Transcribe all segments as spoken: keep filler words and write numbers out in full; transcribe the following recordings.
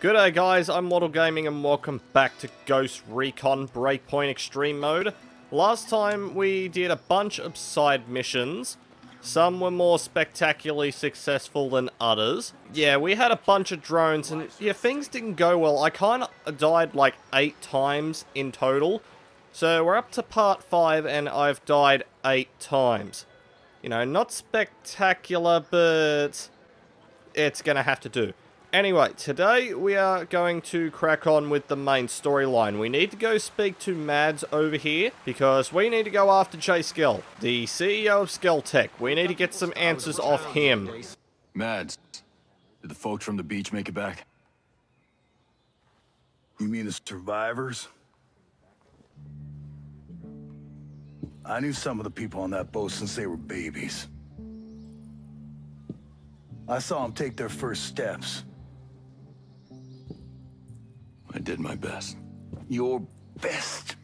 G'day guys, I'm WattleGaming and welcome back to Ghost Recon Breakpoint Extreme Mode. Last time we did a bunch of side missions. Some were more spectacularly successful than others. Yeah, we had a bunch of drones and yeah, things didn't go well. I kind of died like eight times in total. So we're up to part five and I've died eight times. You know, not spectacular, but it's gonna have to do. Anyway, today we are going to crack on with the main storyline. We need to go speak to Mads over here because we need to go after Jace Skell, the C E O of SkellTech. We need to get some answers off him. Mads, did the folks from the beach make it back? You mean the survivors? I knew some of the people on that boat since they were babies. I saw them take their first steps. I did my best. Your best?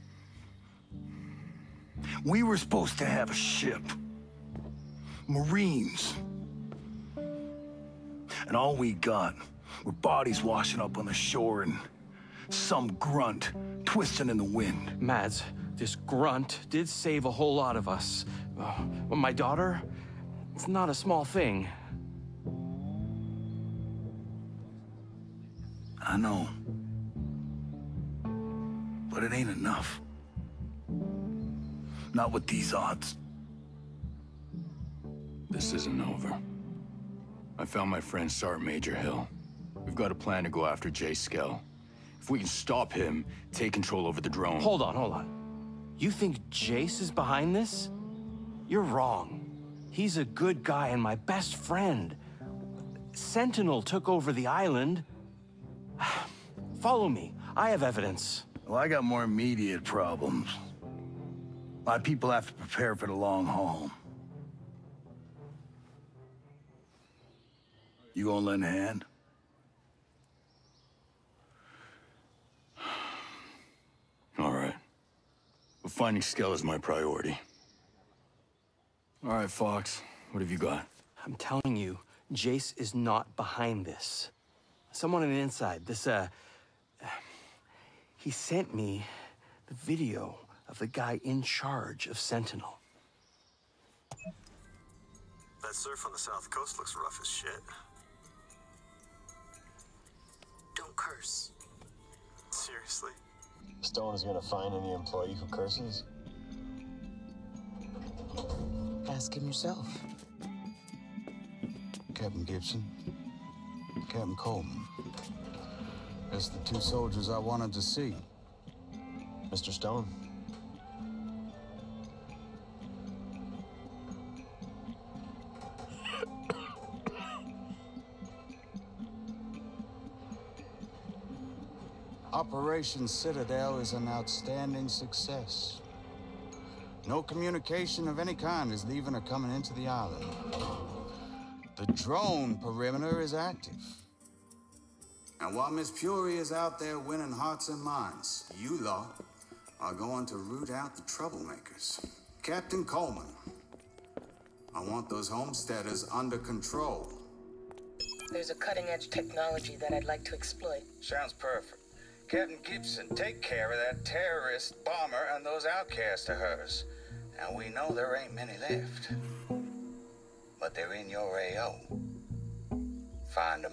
We were supposed to have a ship. Marines. And all we got were bodies washing up on the shore and some grunt twisting in the wind. Mads, this grunt did save a whole lot of us. But my daughter, it's not a small thing. I know. But it ain't enough. Not with these odds. This isn't over. I found my friend Sergeant Major Hill. We've got a plan to go after Jace Skell. If we can stop him, take control over the drone. Hold on, hold on. You think Jace is behind this? You're wrong. He's a good guy and my best friend. Sentinel took over the island. Follow me. I have evidence. Well, I got more immediate problems. My people have to prepare for the long haul. You gonna lend a hand? All right. But finding Skell is my priority. All right, Fox. What have you got? I'm telling you, Jace is not behind this. Someone on the inside. This, uh... He sent me the video of the guy in charge of Sentinel. That surf on the south coast looks rough as shit. Don't curse. Seriously? Stone is gonna find any employee who curses? Ask him yourself. Captain Gibson. Captain Coleman. That's the two soldiers I wanted to see. Mister Stone. Operation Citadel is an outstanding success. No communication of any kind is leaving or coming into the island. The drone perimeter is active. And while Miss Puri is out there winning hearts and minds, you lot are going to root out the troublemakers. Captain Coleman, I want those homesteaders under control. There's a cutting-edge technology that I'd like to exploit. Sounds perfect. Captain Gibson, take care of that terrorist bomber and those outcasts of hers. And we know there ain't many left. But they're in your A O. Find them.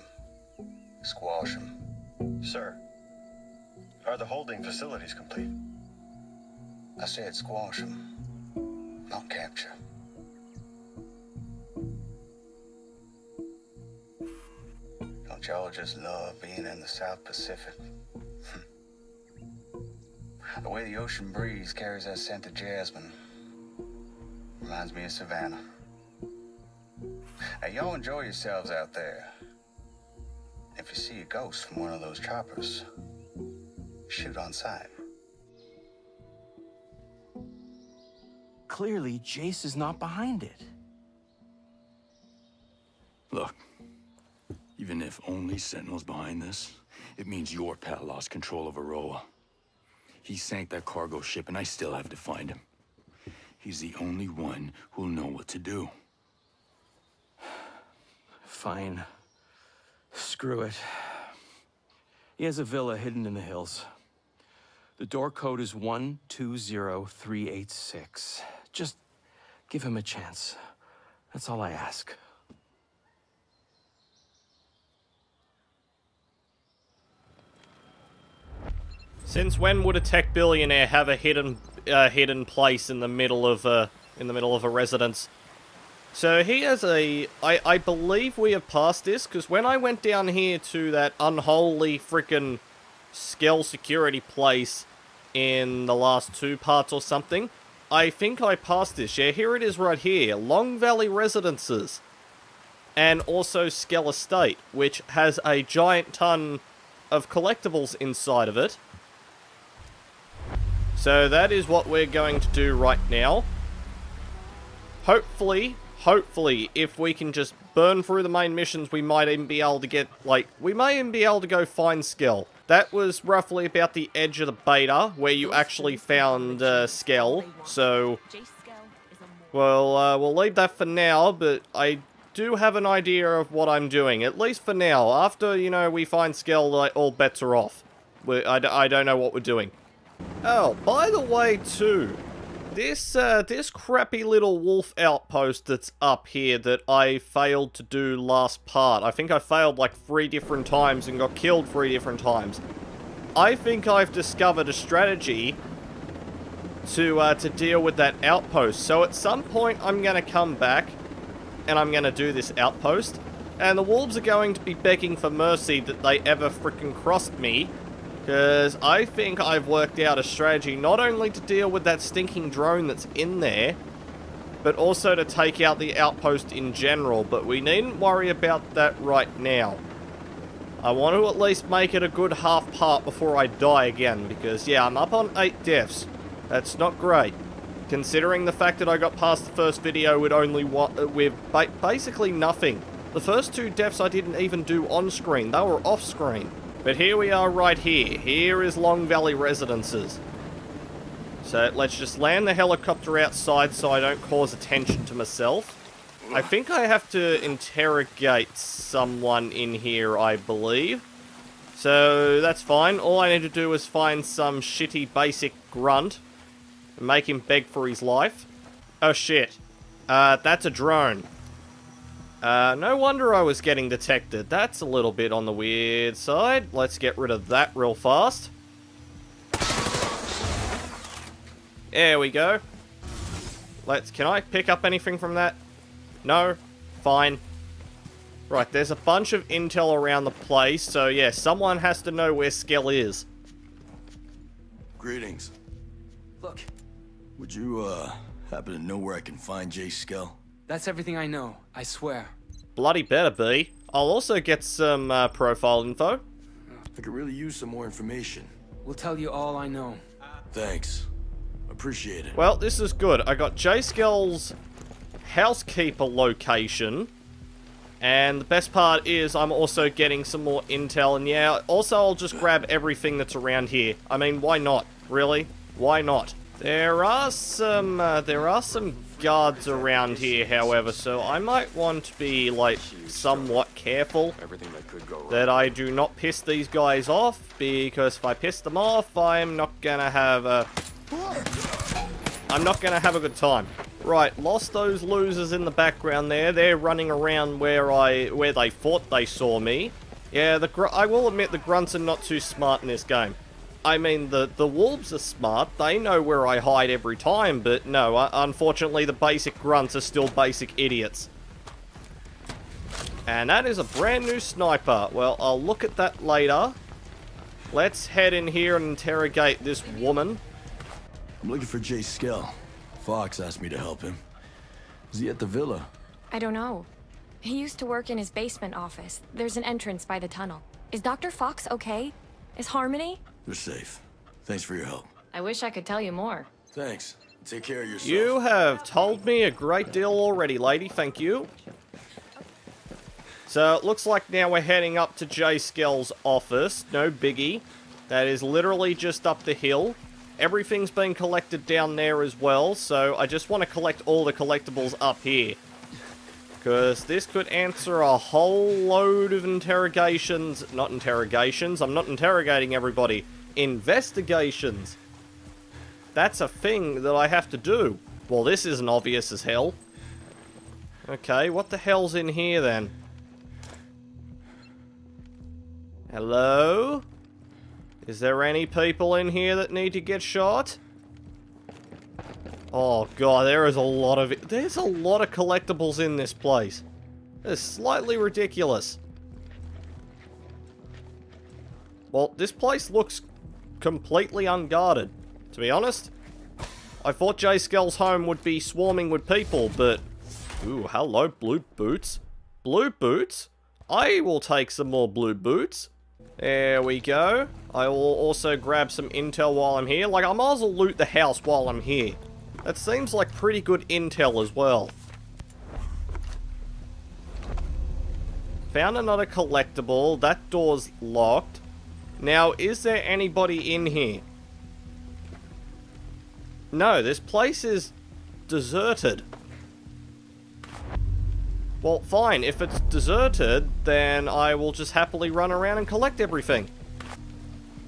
Squash them. Sir, are the holding facilities complete? I said squash them, not capture. Don't y'all just love being in the South Pacific? The way the ocean breeze carries that scent of jasmine reminds me of Savannah. Now y'all enjoy yourselves out there. If you see a ghost from one of those choppers, shoot on sight. Clearly, Jace is not behind it. Look, even if only Sentinel's behind this, it means your pal lost control of Auroa. He sank that cargo ship and I still have to find him. He's the only one who'll know what to do. Fine. Screw it. He has a villa hidden in the hills. The door code is one two zero three eight six. Just give him a chance. That's all I ask. Since when would a tech billionaire have a hidden uh, hidden place in the middle of a in the middle of a residence? So he has a. I I believe we have passed this because when I went down here to that unholy frickin' Skell security place in the last two parts or something, I think I passed this. Yeah, here it is right here: Long Valley Residences, and also Skell Estate, which has a giant ton of collectibles inside of it. So that is what we're going to do right now. Hopefully, hopefully, if we can just burn through the main missions, we might even be able to get, like, we may even be able to go find Skell. That was roughly about the edge of the beta, where you actually found uh, Skell. So, well, uh, we'll leave that for now, but I do have an idea of what I'm doing, at least for now. After, you know, we find Skell, like, all bets are off. We, I, I don't know what we're doing. Oh, by the way, too, this uh, this crappy little wolf outpost that's up here that I failed to do last part. I think I failed like three different times and got killed three different times. I think I've discovered a strategy to uh, to deal with that outpost. So at some point I'm going to come back and I'm going to do this outpost. And the wolves are going to be begging for mercy that they ever frickin' crossed me. Because I think I've worked out a strategy not only to deal with that stinking drone that's in there, but also to take out the outpost in general. But we needn't worry about that right now. I want to at least make it a good half part before I die again. Because, yeah, I'm up on eight deaths. That's not great. Considering the fact that I got past the first video with only one, with ba basically nothing. The first two deaths I didn't even do on screen. They were off screen. But here we are right here. Here is Long Valley Residences. So let's just land the helicopter outside so I don't cause attention to myself. I think I have to interrogate someone in here, I believe. So that's fine. All I need to do is find some shitty basic grunt and make him beg for his life. Oh shit. Uh, that's a drone. Uh, no wonder I was getting detected. That's a little bit on the weird side. Let's get rid of that real fast. There we go. Let's, can I pick up anything from that? No? Fine. Right, there's a bunch of intel around the place, so yeah, someone has to know where Skell is. Greetings. Look. Would you, uh, happen to know where I can find Jace Skell? That's everything I know, I swear. Bloody better be. I'll also get some uh, profile info. I could really use some more information. We'll tell you all I know. Thanks. Appreciate it. Well, this is good. I got Jace Skell's housekeeper location. And the best part is I'm also getting some more intel. And yeah, also I'll just grab everything that's around here. I mean, why not? Really? Why not? There are some, uh, there are some guards around here, however, so I might want to be, like, somewhat careful that I do not piss these guys off, because if I piss them off, I'm not gonna have a... I'm not gonna have a good time. Right, lost those losers in the background there. They're running around where I, where they thought they saw me. Yeah, the gr- I will admit the grunts are not too smart in this game. I mean, the, the wolves are smart, they know where I hide every time, but no, uh, unfortunately the basic grunts are still basic idiots. And that is a brand new sniper. Well, I'll look at that later. Let's head in here and interrogate this woman. I'm looking for Jace Skell. Fox asked me to help him. Is he at the villa? I don't know. He used to work in his basement office. There's an entrance by the tunnel. Is Doctor Fox okay? Is Harmony? You're safe. Thanks for your help. I wish I could tell you more. Thanks. Take care of yourself. You have told me a great deal already, lady. Thank you. So it looks like now we're heading up to Jace Skell's office. No biggie. That is literally just up the hill. Everything's been collected down there as well, so I just want to collect all the collectibles up here. Because this could answer a whole load of interrogations. Not interrogations. I'm not interrogating everybody. Investigations. That's a thing that I have to do. Well, this isn't obvious as hell. Okay, what the hell's in here then? Hello? Is there any people in here that need to get shot? Oh god, there is a lot of it. There's a lot of collectibles in this place. It's slightly ridiculous. Well, this place looks completely unguarded, to be honest. I thought Jace Skell's home would be swarming with people, but... Ooh, hello, blue boots. Blue boots? I will take some more blue boots. There we go. I will also grab some intel while I'm here. Like, I might as well loot the house while I'm here. That seems like pretty good intel as well. Found another collectible. That door's locked. Now, is there anybody in here? No, this place is deserted. Well, fine. If it's deserted, then I will just happily run around and collect everything.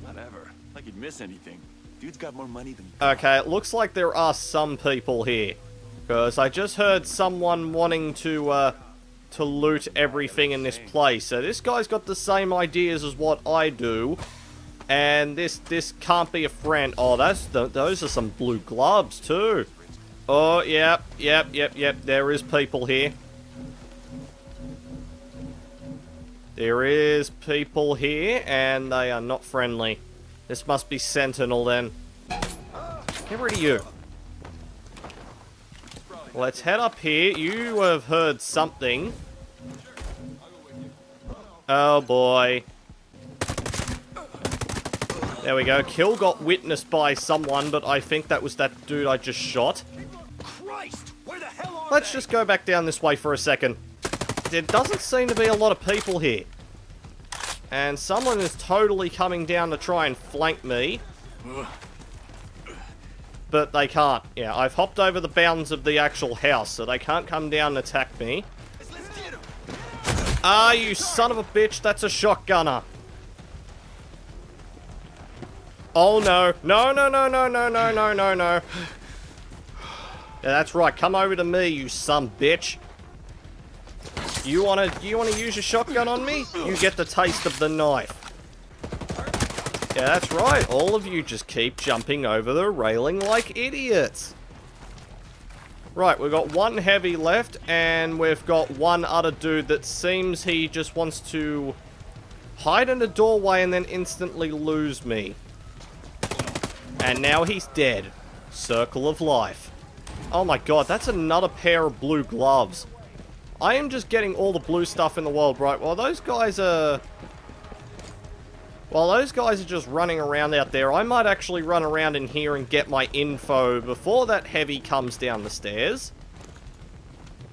Not ever. Like you'd miss anything. Dude's got more money than... Okay, it looks like there are some people here. Because I just heard someone wanting to, uh, to loot everything in this place. So this guy's got the same ideas as what I do. And this, this can't be a friend. Oh, that's the, those are some blue gloves too. Oh, yep, yep, yep, yep. There is people here. There is people here, and they are not friendly. This must be Sentinel, then. Get rid of you. Let's head up here. You have heard something. Oh, boy. There we go. Kill got witnessed by someone, but I think that was that dude I just shot. Let's just go back down this way for a second. There doesn't seem to be a lot of people here. And someone is totally coming down to try and flank me. But they can't. Yeah, I've hopped over the bounds of the actual house, so they can't come down and attack me. Ah, you son of a bitch, that's a shotgunner. Oh no. No, no, no, no, no, no, no, no, no. Yeah, that's right, come over to me, you son of a bitch. You wanna, you wanna use your shotgun on me? You get the taste of the knife. Yeah, that's right. All of you just keep jumping over the railing like idiots. Right, we've got one heavy left, and we've got one other dude that seems he just wants to hide in a doorway and then instantly lose me. And now he's dead. Circle of life. Oh my god, that's another pair of blue gloves. I am just getting all the blue stuff in the world, right? Well, those guys are... While those guys are just running around out there, I might actually run around in here and get my info before that heavy comes down the stairs.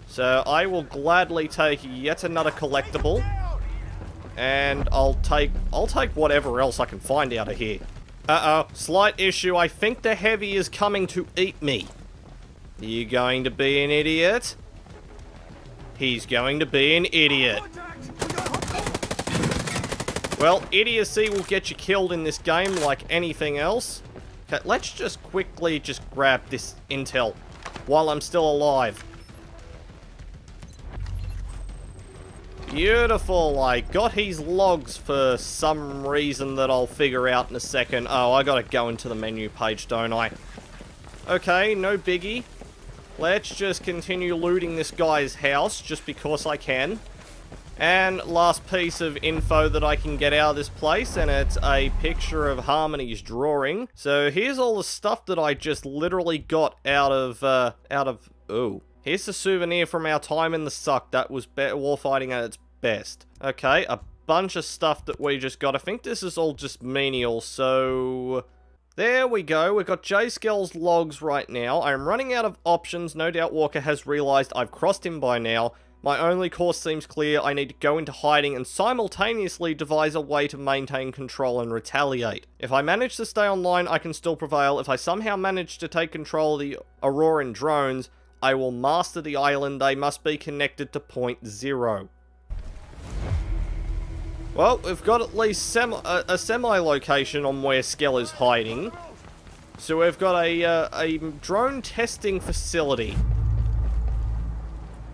So I will gladly take yet another collectible. And I'll take... I'll take whatever else I can find out of here. Uh-oh. Slight issue. I think the heavy is coming to eat me. Are you going to be an idiot? He's going to be an idiot. Well, idiocy will get you killed in this game like anything else. Okay, let's just quickly just grab this intel while I'm still alive. Beautiful. I got his logs for some reason that I'll figure out in a second. Oh, I gotta go into the menu page, don't I? Okay, no biggie. Let's just continue looting this guy's house, just because I can. And last piece of info that I can get out of this place, and it's a picture of Harmony's drawing. So here's all the stuff that I just literally got out of, uh, out of, ooh. Here's the souvenir from our time in the suck. That was warfighting at its best. Okay, a bunch of stuff that we just got. I think this is all just menial, so... There we go, we've got Jace Skell's logs right now. I'm running out of options, no doubt Walker has realised I've crossed him by now. My only course seems clear, I need to go into hiding and simultaneously devise a way to maintain control and retaliate. If I manage to stay online, I can still prevail. If I somehow manage to take control of the Auroran drones, I will master the island. I must be connected to point zero. Well, we've got at least semi a, a semi-location on where Skell is hiding. So we've got a, uh, a drone testing facility.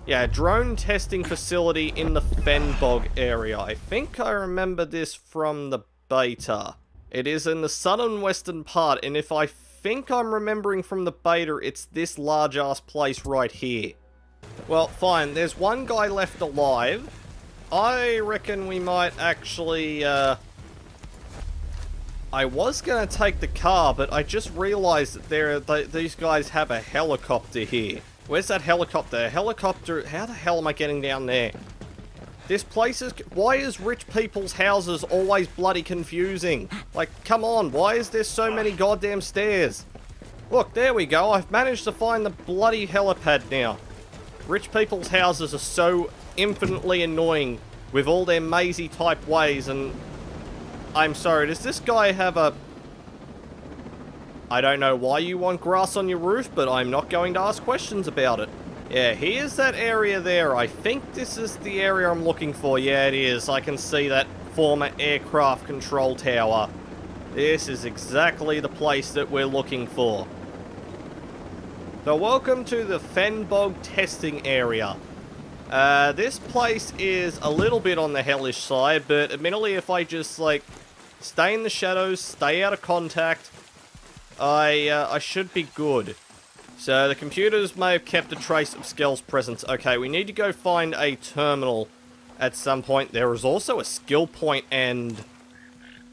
Yeah, drone testing facility in the Fenbog area. I think I remember this from the beta. It is in the southern western part, and if I think I'm remembering from the beta, it's this large-ass place right here. Well, fine. There's one guy left alive. I reckon we might actually, uh... I was gonna take the car, but I just realized that there, th these guys have a helicopter here. Where's that helicopter? Helicopter... How the hell am I getting down there? This place is... Why is rich people's houses always bloody confusing? Like, come on, why is there so many goddamn stairs? Look, there we go. I've managed to find the bloody helipad now. Rich people's houses are so infinitely annoying with all their mazy type ways, and I'm sorry, does this guy have a... I don't know why you want grass on your roof, but I'm not going to ask questions about it. Yeah, here's that area there. I think this is the area I'm looking for. Yeah, it is. I can see that former aircraft control tower. This is exactly the place that we're looking for. So welcome to the Fenbog testing area. Uh, this place is a little bit on the hellish side, but admittedly if I just, like, stay in the shadows, stay out of contact, I, uh, I should be good. So the computers may have kept a trace of Skell's presence. Okay, we need to go find a terminal at some point. There is also a skill point and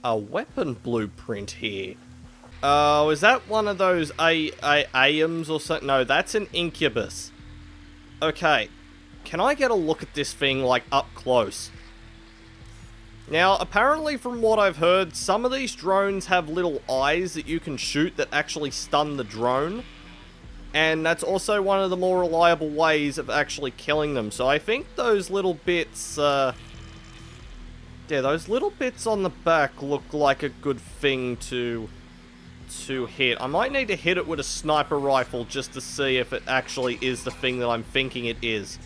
a weapon blueprint here. Oh, uh, is that one of those a a A Ms or something? No, that's an incubus. Okay. Can I get a look at this thing, like, up close? Now, apparently from what I've heard, some of these drones have little eyes that you can shoot that actually stun the drone. And that's also one of the more reliable ways of actually killing them. So I think those little bits, uh... yeah, those little bits on the back look like a good thing to... to hit. I might need to hit it with a sniper rifle just to see if it actually is the thing that I'm thinking it is.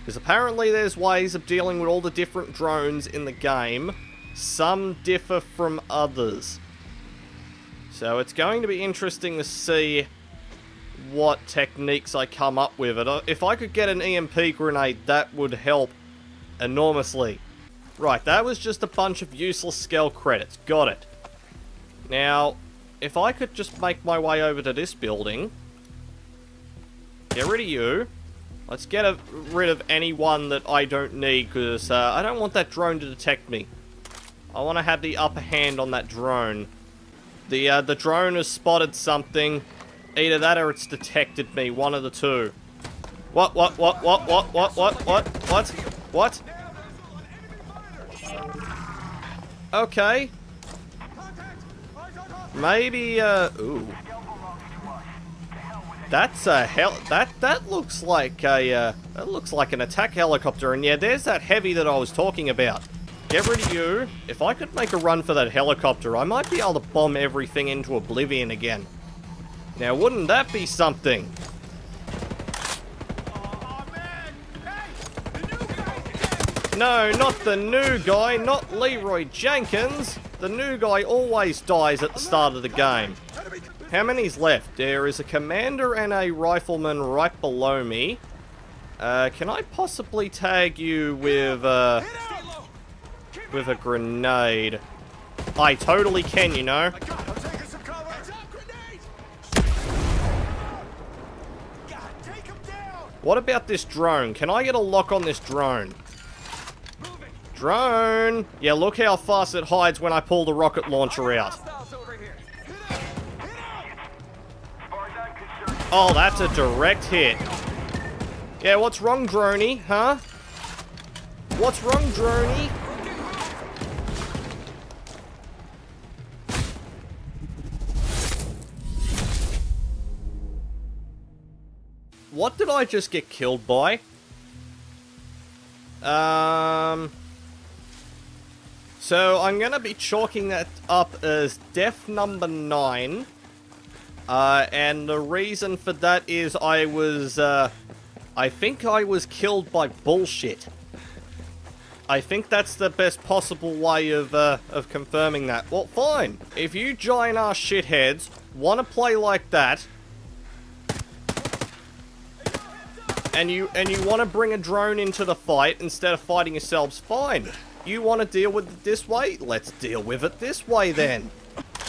Because apparently there's ways of dealing with all the different drones in the game. Some differ from others. So it's going to be interesting to see what techniques I come up with. If I could get an E M P grenade, that would help enormously. Right, that was just a bunch of useless Skell credits. Got it. Now, if I could just make my way over to this building. Get rid of you. Let's get a, rid of anyone that I don't need, because uh, I don't want that drone to detect me. I want to have the upper hand on that drone. The, uh, the drone has spotted something. Either that or it's detected me. One of the two. What, what, what, what, what, what, what, what, what, what? Okay. Maybe, uh, ooh. That's a hell. That that looks like a uh, that looks like an attack helicopter. And yeah, there's that heavy that I was talking about. Get rid of you. If I could make a run for that helicopter, I might be able to bomb everything into oblivion again. Now, wouldn't that be something? Oh, man. Hey, the new guy. No, not the new guy. Not Leroy Jenkins. The new guy always dies at the start of the game. How many's left? There is a commander and a rifleman right below me. Uh, can I possibly tag you with a... with a grenade? I totally can, you know. What about this drone? Can I get a lock on this drone? Drone! Yeah, look how fast it hides when I pull the rocket launcher out. Oh, that's a direct hit. Yeah, what's wrong, droney? Huh? What's wrong, droney? What did I just get killed by? Um... So, I'm gonna be chalking that up as death number nine. Uh, and the reason for that is I was, uh, I think I was killed by bullshit. I think that's the best possible way of, uh, of confirming that. Well, fine. If you giant-ass shitheads want to play like that, and you, and you want to bring a drone into the fight instead of fighting yourselves, fine. You want to deal with it this way? Let's deal with it this way, then.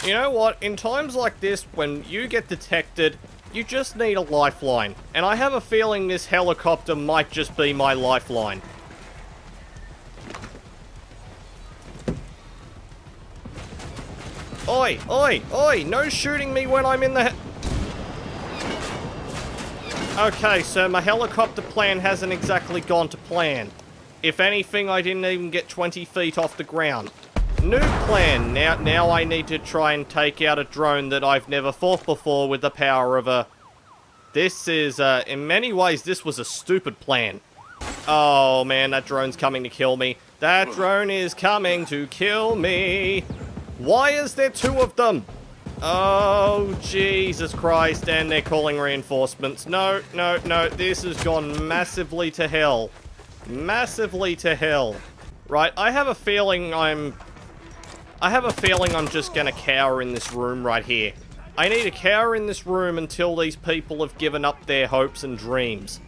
You know what? In times like this, when you get detected, you just need a lifeline. And I have a feeling this helicopter might just be my lifeline. Oi! Oi! Oi! No shooting me when I'm in the he- Okay, so my helicopter plan hasn't exactly gone to plan. If anything, I didn't even get twenty feet off the ground. New plan. Now now I need to try and take out a drone that I've never fought before with the power of a... This is, uh, in many ways, this was a stupid plan. Oh, man, that drone's coming to kill me. That drone is coming to kill me. Why is there two of them? Oh, Jesus Christ, and they're calling reinforcements. No, no, no, this has gone massively to hell. Massively to hell. Right, I have a feeling I'm... I have a feeling I'm just gonna cower in this room right here. I need to cower in this room until these people have given up their hopes and dreams.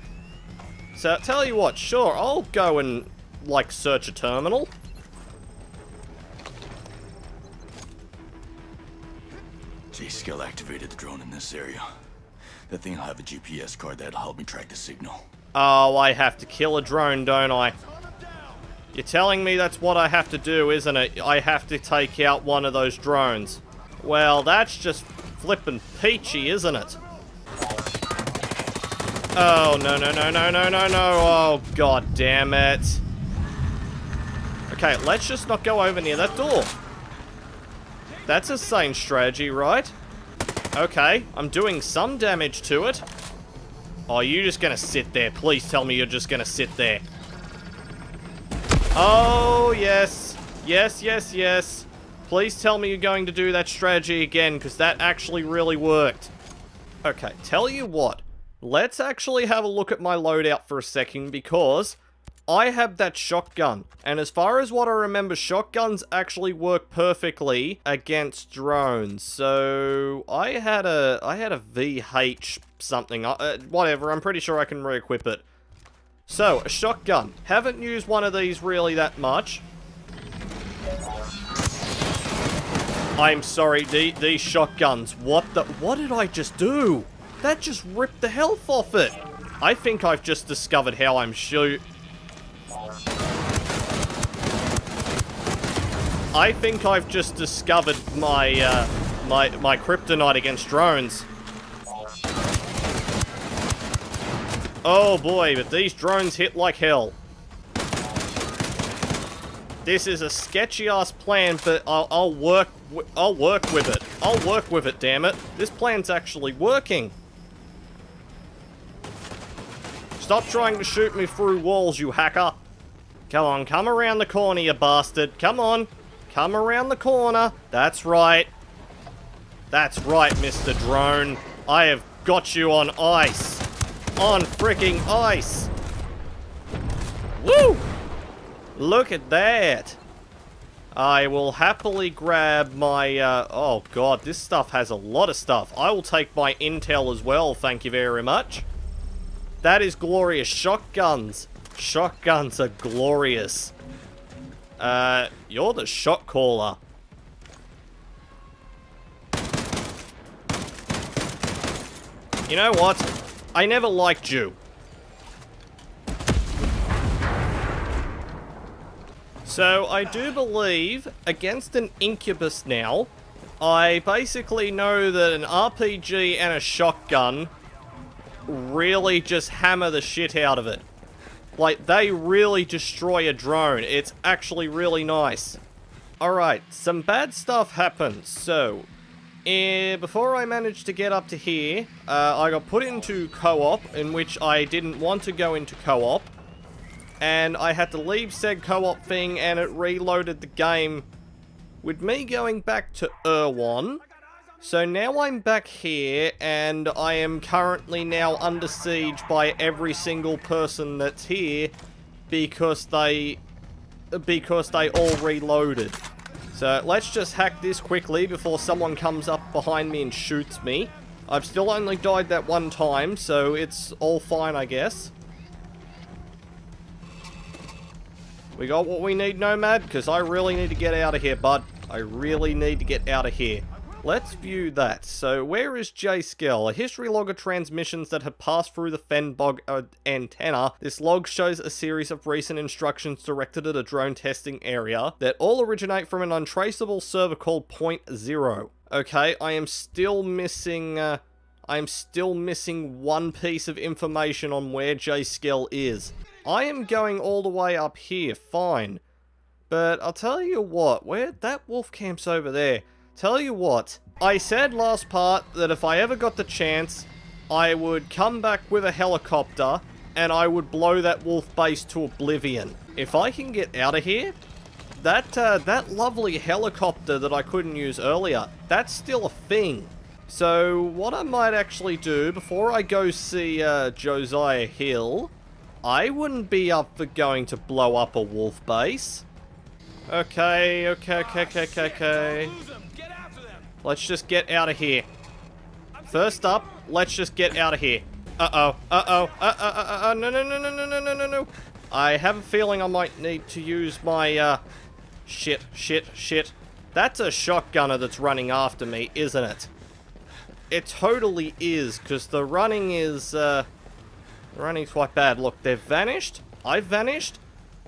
So, I'll tell you what, sure, I'll go and, like, search a terminal. Jace Skell activated the drone in this area. That thing'll have a G P S card that'll help me track the signal. Oh, I have to kill a drone, don't I? You're telling me that's what I have to do, isn't it? I have to take out one of those drones. Well, that's just flippin' peachy, isn't it? Oh, no, no, no, no, no, no, no. Oh, god damn it. Okay, let's just not go over near that door. That's a sane strategy, right? Okay, I'm doing some damage to it. Oh, you're just gonna sit there. Please tell me you're just gonna sit there. Oh, yes. Yes, yes, yes. Please tell me you're going to do that strategy again, because that actually really worked. Okay, tell you what. Let's actually have a look at my loadout for a second, because I have that shotgun. And as far as what I remember, shotguns actually work perfectly against drones. So, I had a, I had a V H something. Uh, whatever, I'm pretty sure I can re-equip it. So, a shotgun. Haven't used one of these really that much. I'm sorry, the, these shotguns. What the... What did I just do? That just ripped the health off it. I think I've just discovered how I'm shoot... I think I've just discovered my, uh, my, my kryptonite against drones. Oh boy, but these drones hit like hell. This is a sketchy-ass plan, but I'll, I'll work w- I'll work with it. I'll work with it, damn it. This plan's actually working. Stop trying to shoot me through walls, you hacker. Come on, come around the corner, you bastard. Come on. Come around the corner. That's right. That's right, Mister Drone. I have got you on ice. On freaking ice. Woo! Look at that. I will happily grab my uh, oh god, this stuff has a lot of stuff. I will take my intel as well, thank you very much. That is glorious. Shotguns. Shotguns are glorious. Uh, you're the shot caller. You know what? I never liked you. So, I do believe, against an incubus now, I basically know that an R P G and a shotgun really just hammer the shit out of it. Like, they really destroy a drone. It's actually really nice. Alright, some bad stuff happened, so... Uh, before I managed to get up to here, uh, I got put into co-op, in which I didn't want to go into co-op. And I had to leave said co-op thing, and it reloaded the game with me going back to Erewhon. So now I'm back here, and I am currently now under siege by every single person that's here because they because they all reloaded. So let's just hack this quickly before someone comes up behind me and shoots me. I've still only died that one time, so it's all fine, I guess. We got what we need, Nomad, because I really need to get out of here, bud. I really need to get out of here. Let's view that. So where is Jace Skell? A history log of transmissions that have passed through the Fenbog uh, antenna. This log shows a series of recent instructions directed at a drone testing area that all originate from an untraceable server called Point Zero. Okay, I am still missing... Uh, I am still missing one piece of information on where Jace Skell is. I am going all the way up here, fine. But I'll tell you what, where that wolf camp's over there. Tell you what, I said last part that if I ever got the chance, I would come back with a helicopter and I would blow that wolf base to oblivion. If I can get out of here, that uh, that lovely helicopter that I couldn't use earlier, that's still a thing. So what I might actually do before I go see uh, Josiah Hill, I wouldn't be up for going to blow up a wolf base. Okay, okay, okay, okay, okay, okay. Let's just get out of here. First up, let's just get out of here. Uh-oh, uh-oh, uh-uh-uh-uh, no, no, no, no, no, no, no, no, no. I have a feeling I might need to use my, uh... Shit, shit, shit. That's a shotgunner that's running after me, isn't it? It totally is, because the running is, uh... running's quite bad. Look, they've vanished. I've vanished.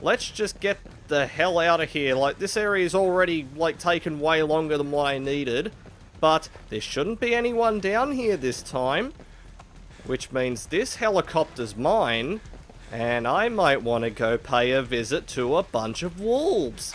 Let's just get the hell out of here. Like, this area's already, like, taken way longer than what I needed. But there shouldn't be anyone down here this time, which means this helicopter's mine, and I might want to go pay a visit to a bunch of wolves.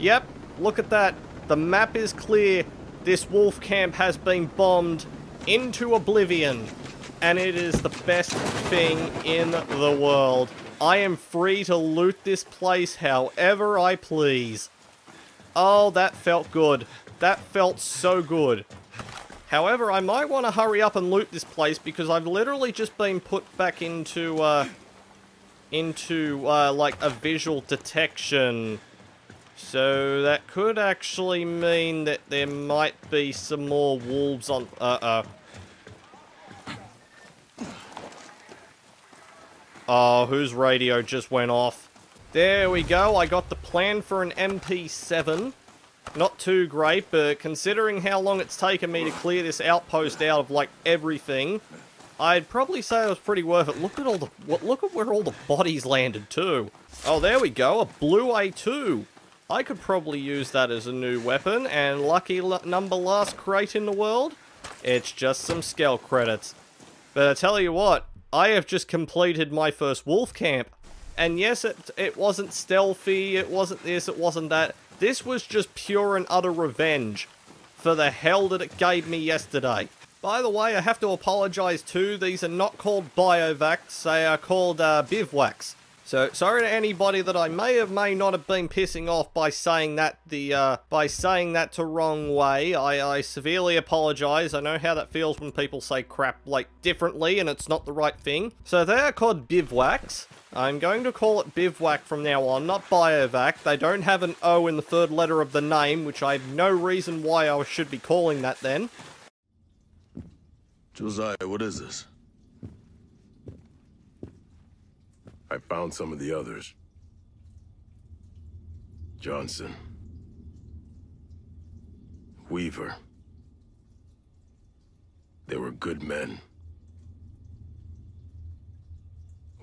Yep, look at that. The map is clear. This wolf camp has been bombed into oblivion. And it is the best thing in the world. I am free to loot this place however I please. Oh, that felt good. That felt so good. However, I might want to hurry up and loot this place because I've literally just been put back into, uh... into, uh, like, a visual detection. So that could actually mean that there might be some more wolves on... Uh-uh. Oh, whose radio just went off? There we go, I got the plan for an M P seven. Not too great, but considering how long it's taken me to clear this outpost out of, like, everything, I'd probably say it was pretty worth it. Look at all the... Look at where all the bodies landed, too. Oh, there we go, a blue A two. I could probably use that as a new weapon, and lucky number last crate in the world? It's just some Skell credits. But I tell you what, I have just completed my first wolf camp. And yes, it, it wasn't stealthy, it wasn't this, it wasn't that. This was just pure and utter revenge for the hell that it gave me yesterday. By the way, I have to apologise too, these are not called biovacs, they are called uh, bivouacs. So, sorry to anybody that I may have may not have been pissing off by saying that the, uh, by saying that the wrong way. I, I severely apologise. I know how that feels when people say crap, like, differently and it's not the right thing. So they are called bivouacs. I'm going to call it bivouac from now on, not biovac. They don't have an O in the third letter of the name, which I have no reason why I should be calling that then. Josiah, what is this? I found some of the others. Johnson. Weaver. They were good men.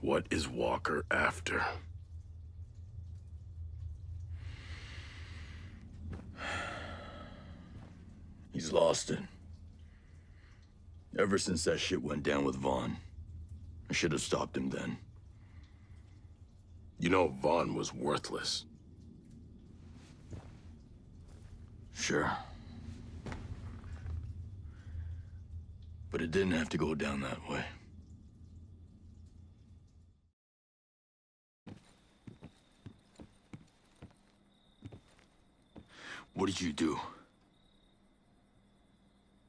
What is Walker after? He's lost it. Ever since that shit went down with Vaughn. I should have stopped him then. You know, Vaughn was worthless. Sure. But it didn't have to go down that way. What did you do?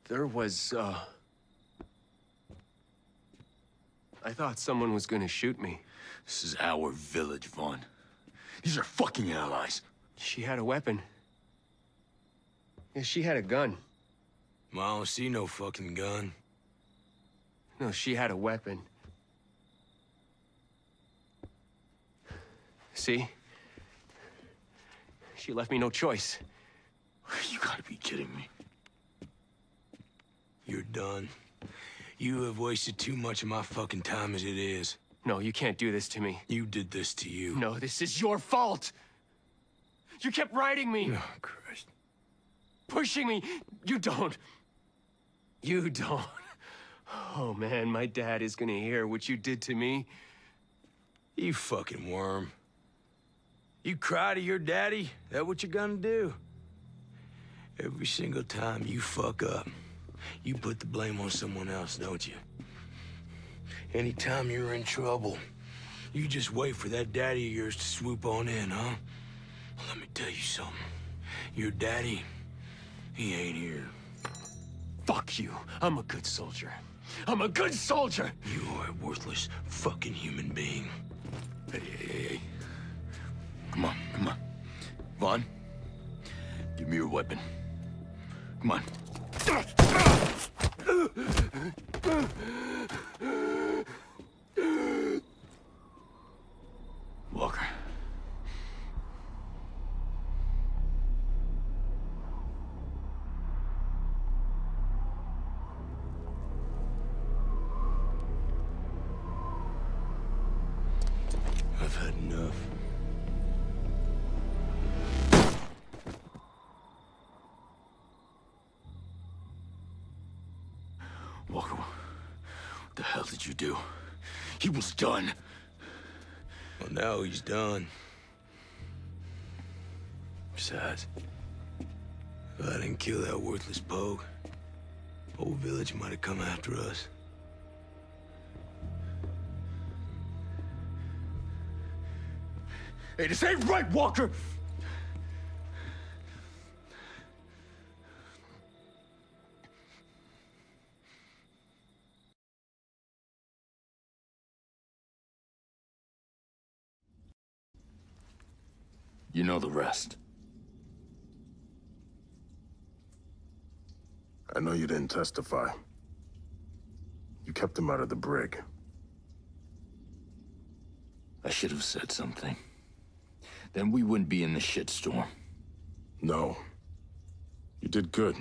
There was, uh... I thought someone was gonna shoot me. This is our village, Vaughn. These are fucking allies. She had a weapon. Yeah, she had a gun. Well, I don't see no fucking gun. No, she had a weapon. See? She left me no choice. You gotta be kidding me. You're done. You have wasted too much of my fucking time as it is. No, you can't do this to me. You did this to you. No, this is your fault! You kept riding me! Oh, Christ. Pushing me! You don't! You don't. Oh, man, my dad is gonna hear what you did to me. You fucking worm. You cry to your daddy? That what you're gonna do? Every single time you fuck up, you put the blame on someone else, don't you? Anytime you're in trouble, you just wait for that daddy of yours to swoop on in, huh? Well, let me tell you something. Your daddy, he ain't here. Fuck you. I'm a good soldier. I'm a good soldier! You are a worthless fucking human being. Hey, hey, hey. Come on, come on. Vaughn, give me your weapon. Come on. Walker. I've had enough. Walker, what the hell did you do? He was done. Well, now he's done. Besides, if I didn't kill that worthless pogue, the whole village might have come after us. It is ain't right, Walker! You know the rest. I know you didn't testify. You kept him out of the brig. I should have said something. Then we wouldn't be in this shitstorm. No. You did good.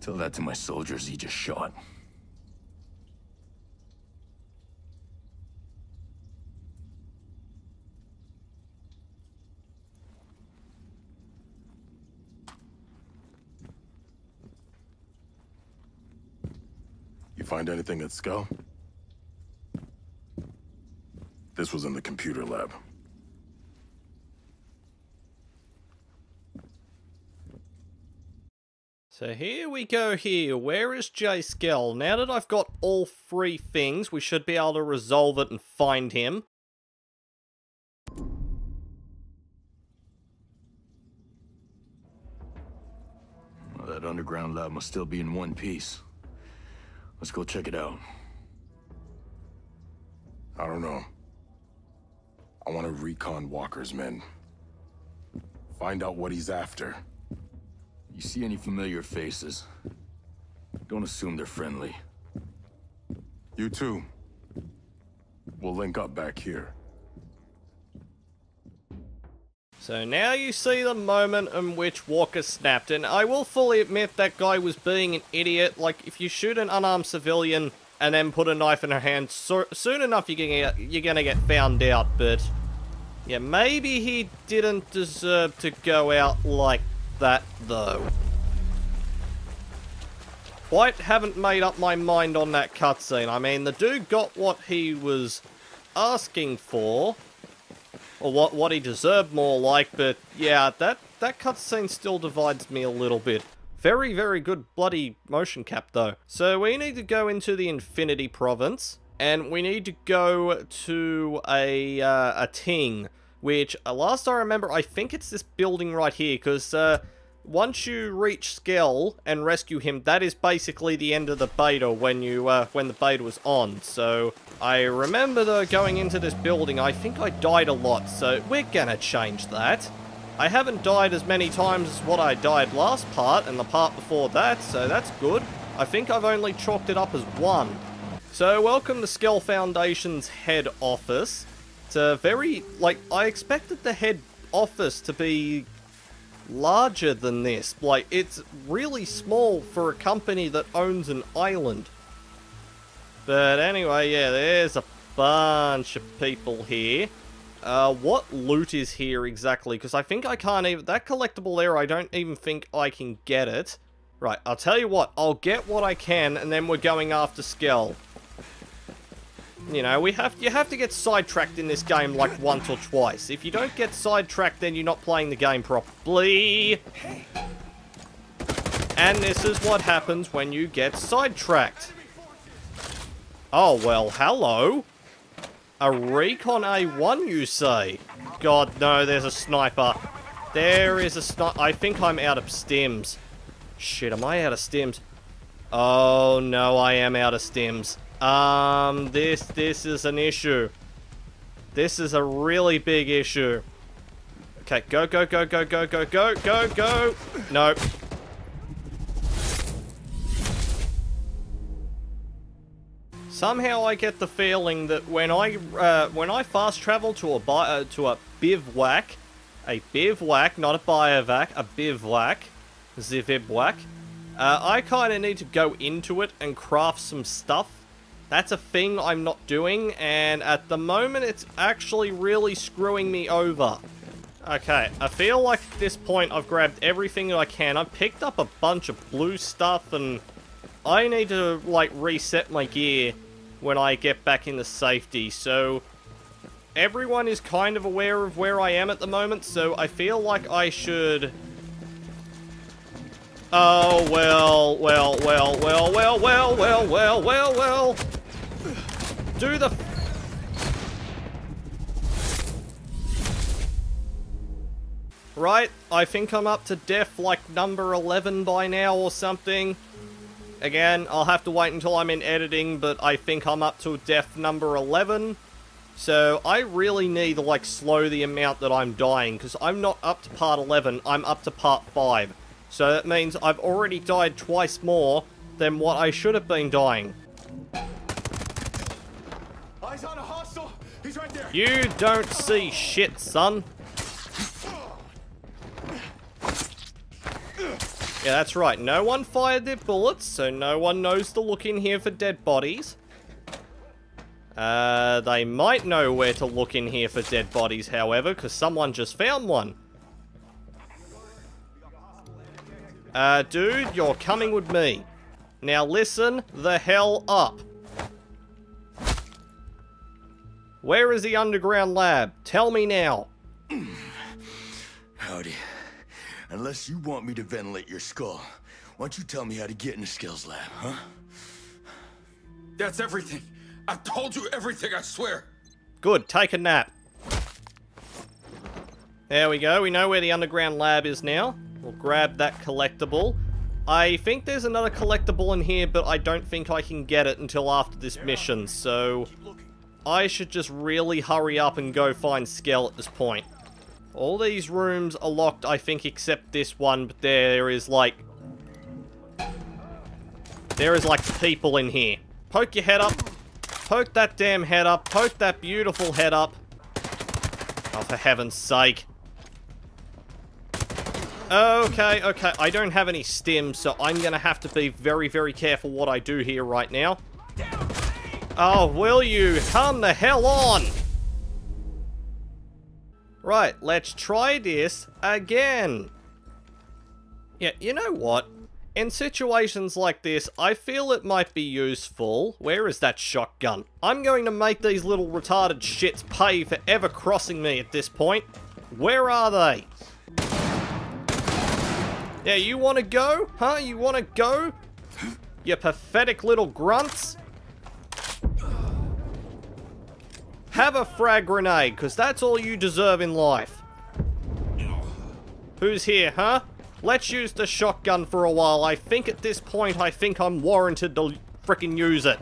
Tell that to my soldiers he just shot. You find anything at Skell? This was in the computer lab. So here we go here. Where is Jace Skell? Now that I've got all three things, we should be able to resolve it and find him. Well, that underground lab must still be in one piece. Let's go check it out. I don't know. I want to recon Walker's men. Find out what he's after. You see any familiar faces? Don't assume they're friendly. You too. We'll link up back here. So now you see the moment in which Walker snapped, and I will fully admit that guy was being an idiot. Like, if you shoot an unarmed civilian and then put a knife in her hand, so soon enough you're gonna, you're gonna get found out, but... yeah, maybe he didn't deserve to go out like that, though. Quite haven't made up my mind on that cutscene. I mean, the dude got what he was asking for, or what, what he deserved more like, but yeah, that, that cutscene still divides me a little bit. Very, very good bloody motion cap, though. So we need to go into the Infinity Province, and we need to go to a, uh, a ting, which, uh, last I remember, I think it's this building right here, because uh, once you reach Skell and rescue him, that is basically the end of the beta when, you, uh, when the beta was on. So I remember, though, going into this building, I think I died a lot, so we're gonna change that. I haven't died as many times as what I died last part and the part before that, so that's good. I think I've only chalked it up as one. So, welcome to Skell Foundation's head office. It's a very, like, I expected the head office to be larger than this. Like, it's really small for a company that owns an island. But anyway, yeah, there's a bunch of people here. Uh, what loot is here exactly? Because I think I can't even... that collectible there, I don't even think I can get it. Right, I'll tell you what. I'll get what I can, and then we're going after Skell. You know, we have... you have to get sidetracked in this game, like, once or twice. If you don't get sidetracked, then you're not playing the game properly. And this is what happens when you get sidetracked. Oh, well, hello. A recon A one, you say? God, no, there's a sniper. There is a sniper. I think I'm out of stims. Shit, am I out of stims? Oh, no, I am out of stims. Um, this, this is an issue. This is a really big issue. Okay, go, go, go, go, go, go, go, go, go. Nope. Somehow I get the feeling that when I uh, when I fast travel to a bi uh, to a bivouac, a bivouac, not a biovac, a bivouac, zivibwac, uh, I kind of need to go into it and craft some stuff. That's a thing I'm not doing, and at the moment it's actually really screwing me over. Okay, I feel like at this point I've grabbed everything that I can. I've picked up a bunch of blue stuff, and I need to, like, reset my gear when I get back into safety, so everyone is kind of aware of where I am at the moment, so I feel like I should... Oh, well, well, well, well, well, well, well, well, well, well. Do the... Right, I think I'm up to death like number eleven by now or something. Again, I'll have to wait until I'm in editing, but I think I'm up to death number eleven. So I really need to like slow the amount that I'm dying, because I'm not up to part eleven, I'm up to part five. So that means I've already died twice more than what I should have been dying. Eyes on a hostile. He's right there. You don't see shit, son. Yeah, that's right. No one fired their bullets, so no one knows to look in here for dead bodies. Uh, they might know where to look in here for dead bodies, however, because someone just found one. Uh, dude, you're coming with me. Now listen the hell up. Where is the underground lab? Tell me now. Howdy. Unless you want me to ventilate your skull, why don't you tell me how to get into Skell's lab, huh? That's everything. I've told you everything, I swear. Good, take a nap. There we go, we know where the underground lab is now. We'll grab that collectible. I think there's another collectible in here, but I don't think I can get it until after this mission, so... I should just really hurry up and go find Skell at this point. All these rooms are locked, I think, except this one, but there is, like... There is, like, people in here. Poke your head up. Poke that damn head up. Poke that beautiful head up. Oh, for heaven's sake. Okay, okay. I don't have any stim, so I'm gonna have to be very, very careful what I do here right now. Oh, will you come the hell on? Right, let's try this again. Yeah, you know what? In situations like this, I feel it might be useful. Where is that shotgun? I'm going to make these little retarded shits pay for ever crossing me at this point. Where are they? Yeah, you want to go? Huh? You want to go? You pathetic little grunts. Have a frag grenade, because that's all you deserve in life. Who's here, huh? Let's use the shotgun for a while. I think at this point, I think I'm warranted to frickin' use it.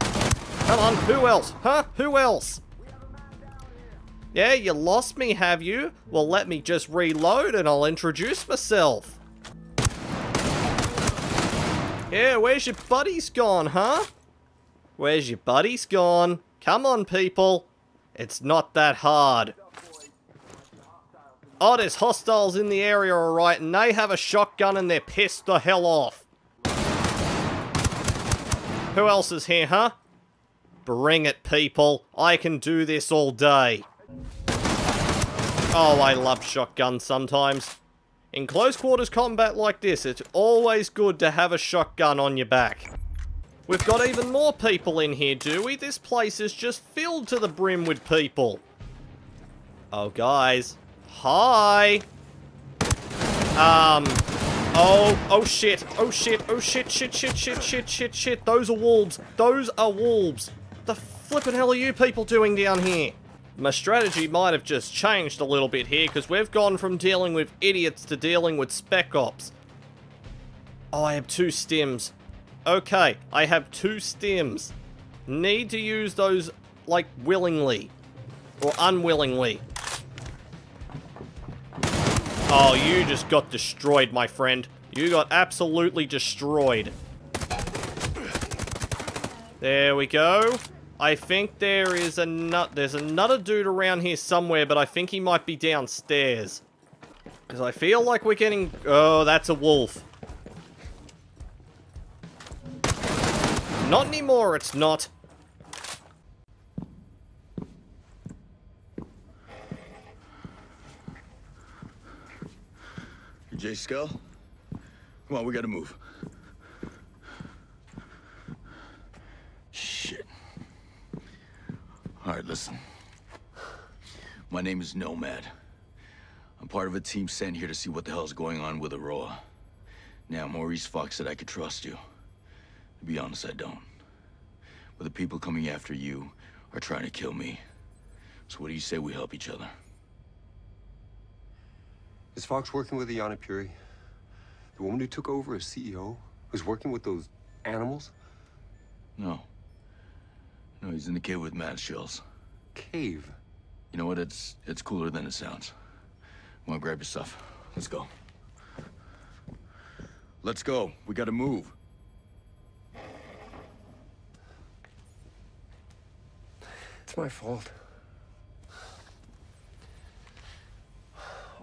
Come on, who else? Huh? Who else? Yeah, you lost me, have you? Well, let me just reload and I'll introduce myself. Yeah, where's your buddies gone, huh? Where's your buddies gone? Come on, people. It's not that hard. Oh, there's hostiles in the area, alright, and they have a shotgun and they're pissed the hell off. Who else is here, huh? Bring it, people. I can do this all day. Oh, I love shotguns sometimes. In close quarters combat like this, it's always good to have a shotgun on your back. We've got even more people in here, do we? This place is just filled to the brim with people. Oh, guys. Hi. Um. Oh, oh shit. Oh shit. Oh shit, shit, shit, shit, shit, shit, shit. Those are wolves. Those are wolves. The flippin' hell are you people doing down here? My strategy might have just changed a little bit here, because we've gone from dealing with idiots to dealing with spec ops. Oh, I have two stims. Okay, I have two stims. Need to use those, like, willingly. Or unwillingly. Oh, you just got destroyed, my friend. You got absolutely destroyed. There we go. I think there is a nut. There's another dude around here somewhere, but I think he might be downstairs. Because I feel like we're getting... Oh, that's a wolf. Not anymore, it's not. Jace Skell? Come on, we gotta move. Shit. Alright, listen. My name is Nomad. I'm part of a team sent here to see what the hell's going on with Auroa. Now, Maurice Fox said I could trust you. To be honest, I don't. But the people coming after you are trying to kill me. So what do you say we help each other? Is Fox working with Iana Puri? The woman who took over as C E O? Who's working with those animals? No. No, he's in the cave with Mads Shells. Cave? You know what? It's, it's cooler than it sounds. Come on, grab your stuff. Let's go. Let's go. We gotta move. It's my fault.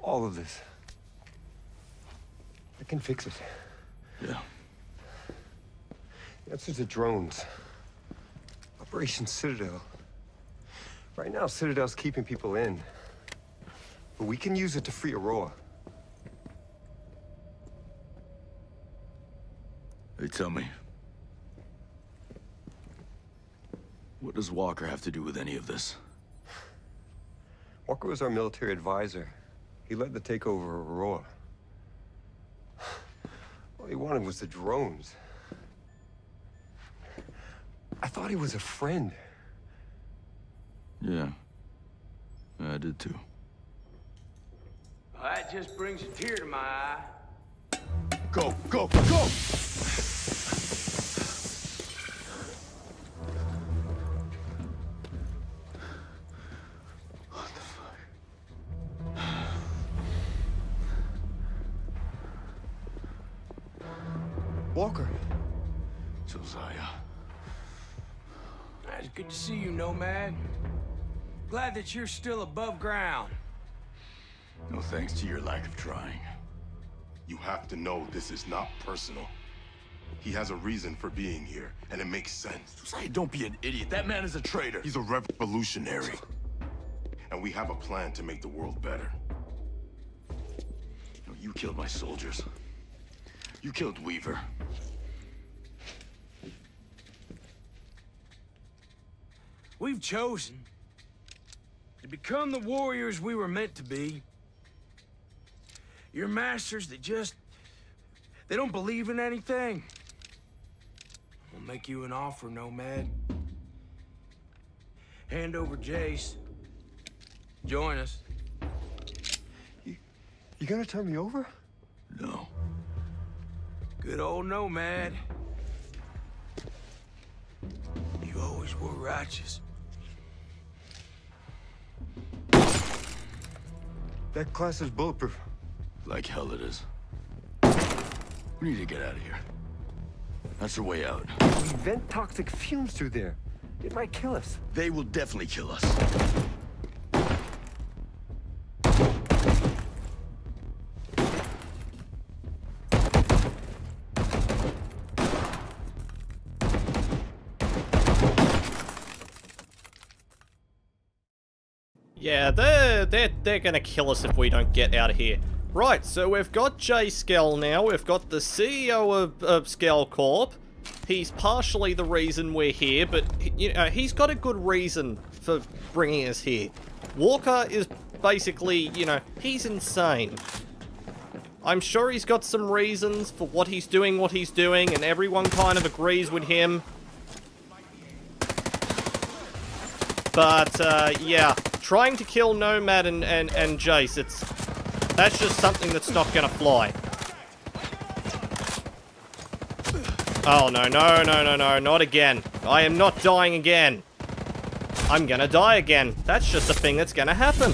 All of this. I can fix it. Yeah. The answer to drones. Operation Citadel. Right now, Citadel's keeping people in. But we can use it to free Auroa. Hey, tell me. What does Walker have to do with any of this? Walker was our military advisor. He led the takeover of Auroa. All he wanted was the drones. I thought he was a friend. Yeah. I did too. Well, that just brings a tear to my eye. Go, go, go! Walker. Josiah. It's good to see you, Nomad. Glad that you're still above ground. No thanks to your lack of trying. You have to know this is not personal. He has a reason for being here, and it makes sense. Josiah, don't be an idiot. That man is a traitor. He's a revolutionary. And we have a plan to make the world better. You know, you killed my soldiers. You killed Weaver. We've chosen to become the warriors we were meant to be. Your masters that just, they don't believe in anything. We'll make you an offer, Nomad. Hand over Jace. Join us. You, you gonna turn me over? No. Good old Nomad. You always were righteous. That class is bulletproof. Like hell it is. We need to get out of here. That's the way out. We vent toxic fumes through there. It might kill us. They will definitely kill us. Yeah, they're, they're, they're gonna kill us if we don't get out of here. Right, so we've got Jace Skell now, we've got the C E O of, of Skell Corp. He's partially the reason we're here, but he, you know, he's got a good reason for bringing us here. Walker is basically, you know, he's insane. I'm sure he's got some reasons for what he's doing, what he's doing, and everyone kind of agrees with him. But, uh, yeah. Trying to kill Nomad and, and, and Jace, it's, that's just something that's not gonna fly. Oh no, no, no, no, no, not again. I am not dying again. I'm gonna die again. That's just a thing that's gonna happen.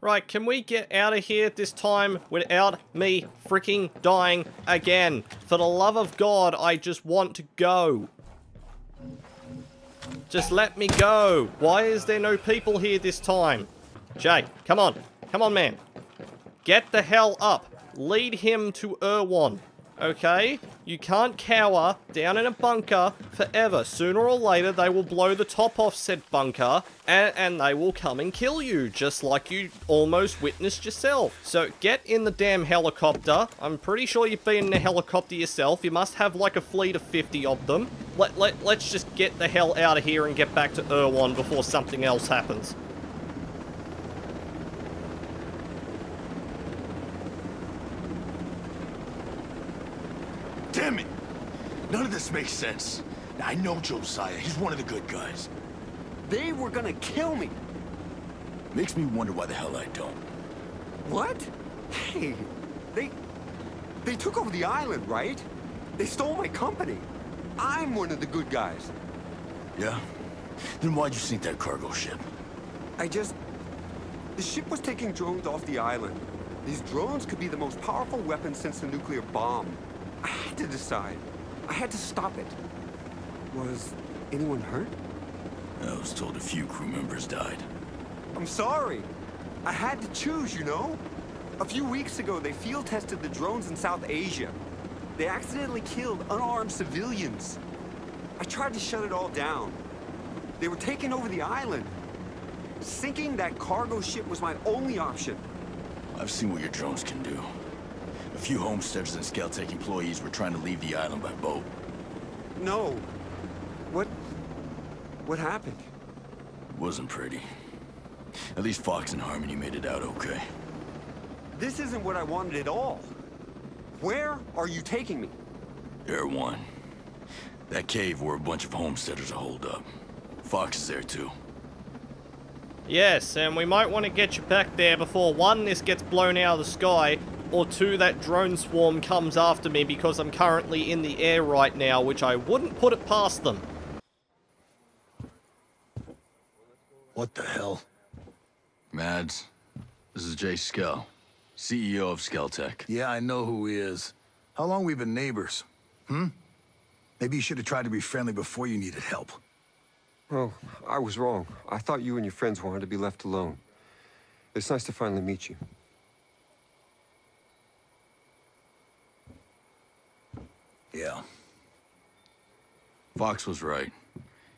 Right, can we get out of here this time without me freaking dying again? For the love of God, I just want to go. Just let me go. Why is there no people here this time? Jay, come on. Come on, man. Get the hell up. Lead him to Erewhon. Okay? You can't cower down in a bunker forever. Sooner or later, they will blow the top off said bunker, and, and they will come and kill you, just like you almost witnessed yourself. So get in the damn helicopter. I'm pretty sure you've been in a helicopter yourself. You must have like a fleet of fifty of them. Let, let, let's just get the hell out of here and get back to Erewhon before something else happens. Damn it! None of this makes sense. I know Josiah. He's one of the good guys. They were gonna kill me. Makes me wonder why the hell I don't. What? Hey, they... They took over the island, right? They stole my company. I'm one of the good guys. Yeah? Then why'd you sink that cargo ship? I just... The ship was taking drones off the island. These drones could be the most powerful weapon since the nuclear bomb. I had to decide. I had to stop it. Was anyone hurt? I was told a few crew members died. I'm sorry. I had to choose, you know? A few weeks ago, they field tested the drones in South Asia. They accidentally killed unarmed civilians. I tried to shut it all down. They were taking over the island. Sinking that cargo ship was my only option. I've seen what your drones can do. A few homesteaders and SkellTech employees were trying to leave the island by boat. No. What... what happened? Wasn't pretty. At least Fox and Harmony made it out okay. This isn't what I wanted at all. Where are you taking me? Erewhon. That cave where a bunch of homesteaders are holed up. Fox is there too. Yes, and we might want to get you back there before one, this gets blown out of the sky, or two, that drone swarm comes after me because I'm currently in the air right now, which I wouldn't put it past them. What the hell? Mads, this is Jace Skell, C E O of SkellTech. Yeah, I know who he is. How long we been neighbors? Hmm? Maybe you should have tried to be friendly before you needed help. Oh, I was wrong. I thought you and your friends wanted to be left alone. It's nice to finally meet you. Yeah. Fox was right.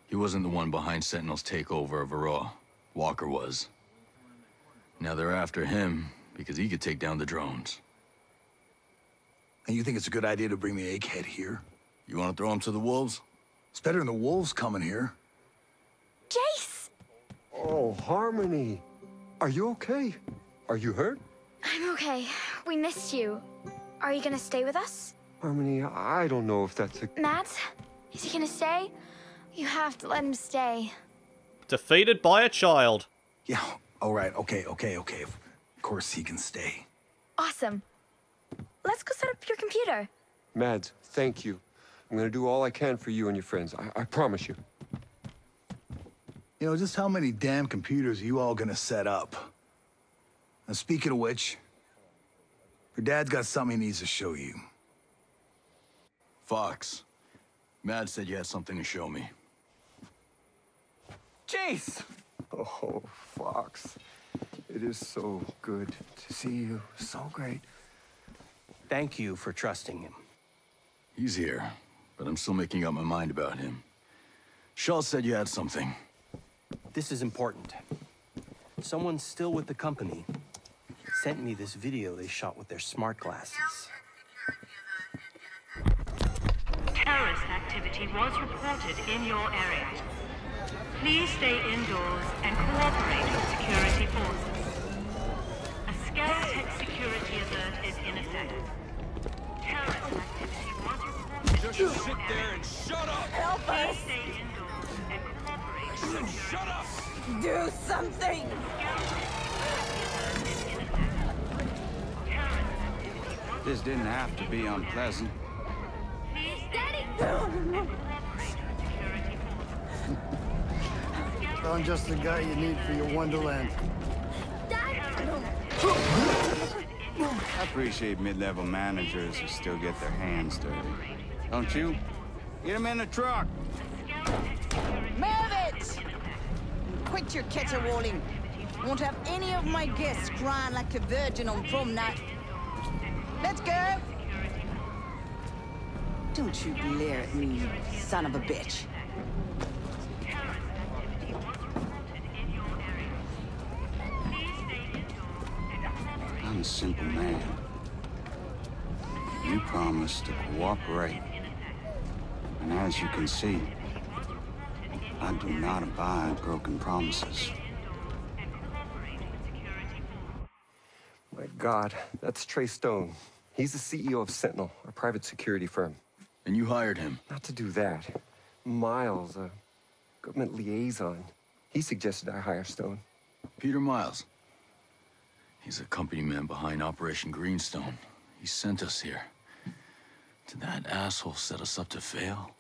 He wasn't the one behind Sentinel's takeover of Auroa. Walker was. Now they're after him because he could take down the drones. And you think it's a good idea to bring the egghead here? You want to throw him to the wolves? It's better than the wolves coming here. Jace! Oh, Harmony. Are you okay? Are you hurt? I'm okay. We missed you. Are you gonna stay with us? Harmony, I don't know if that's a... Mads? Is he gonna stay? You have to let him stay. Defeated by a child. Yeah, alright, okay, okay, okay. Of course he can stay. Awesome. Let's go set up your computer. Mads, thank you. I'm gonna do all I can for you and your friends. I, I promise you. You know, just how many damn computers are you all gonna set up? And speaking of which, your dad's got something he needs to show you. Fox, Matt said you had something to show me. Jace! Oh, Fox. It is so good to see you. So great. Thank you for trusting him. He's here, but I'm still making up my mind about him. Shaw said you had something. This is important. Someone still with the company sent me this video they shot with their smart glasses. Terrorist activity was reported in your area. Please stay indoors and cooperate with security forces. A SkellTech security alert is in effect. Terrorist activity was reported Just in your sit area. There and shut up! Help us! Please stay indoors and cooperate with security forces. Shut up! Do something! This didn't have to be unpleasant. I'm just the guy you need for your Wonderland. I appreciate mid-level managers who still get their hands dirty. Don't you? Get him in the truck! Move it! Quit your caterwauling. Won't have any of my guests crying like a virgin on prom night. Let's go! Don't you glare at me, you son of a bitch. I'm a simple man. You promised to cooperate. And as you can see, I do not abide broken promises. My God, that's Trey Stone. He's the C E O of Sentinel, a private security firm. And you hired him? Not to do that. Miles, a government liaison, he suggested I hire Stone. Peter Miles. He's a company man behind Operation Greenstone. He sent us here. Did that asshole set us up to fail?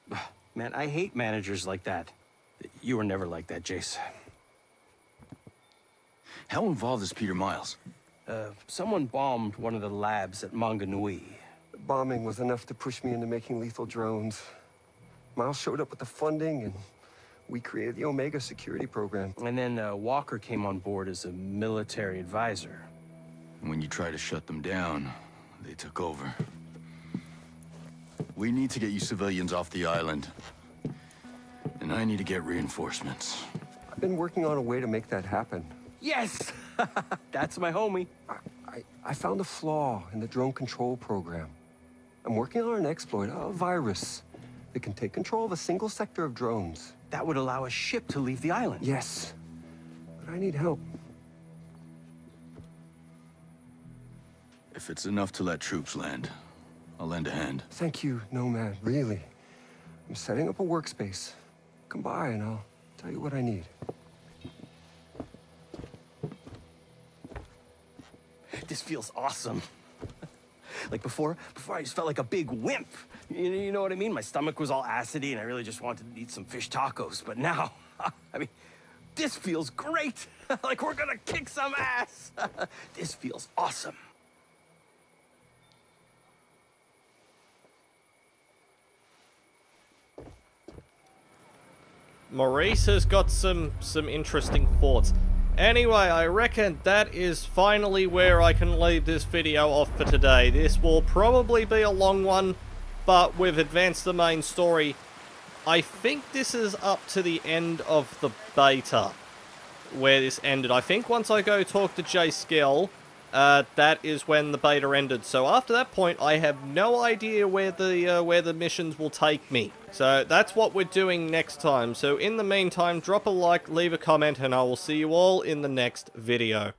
Man, I hate managers like that. You were never like that, Jace. How involved is Peter Miles? Uh, someone bombed one of the labs at Manganui. The bombing was enough to push me into making lethal drones. Miles showed up with the funding, and we created the Omega Security Program. And then uh, Walker came on board as a military advisor. When you tried to shut them down, they took over. We need to get you civilians off the island. And I need to get reinforcements. I've been working on a way to make that happen. Yes! That's my homie. I, I, I found a flaw in the drone control program. I'm working on an exploit, a virus, that can take control of a single sector of drones. That would allow a ship to leave the island. Yes, but I need help. If it's enough to let troops land, I'll lend a hand. Thank you, Nomad, really. I'm setting up a workspace. Come by and I'll tell you what I need. This feels awesome. Like before, before I just felt like a big wimp. You, you know what I mean? My stomach was all acidy and I really just wanted to eat some fish tacos. But now, I mean, this feels great. Like we're gonna kick some ass. This feels awesome. Maurice has got some, some interesting thoughts. Anyway, I reckon that is finally where I can leave this video off for today. This will probably be a long one, but we've advanced the main story. I think this is up to the end of the beta, where this ended. I think once I go talk to Jace Skell, uh, that is when the beta ended. So after that point, I have no idea where the, uh, where the missions will take me. So that's what we're doing next time. So in the meantime, drop a like, leave a comment, and I will see you all in the next video.